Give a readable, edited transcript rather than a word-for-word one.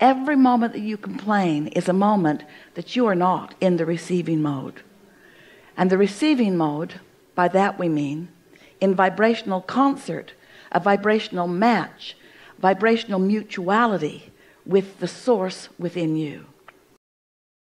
every moment that you complain is a moment that you are not in the receiving mode. And the receiving mode, by that we mean in vibrational concert, a vibrational match, vibrational mutuality with the source within you.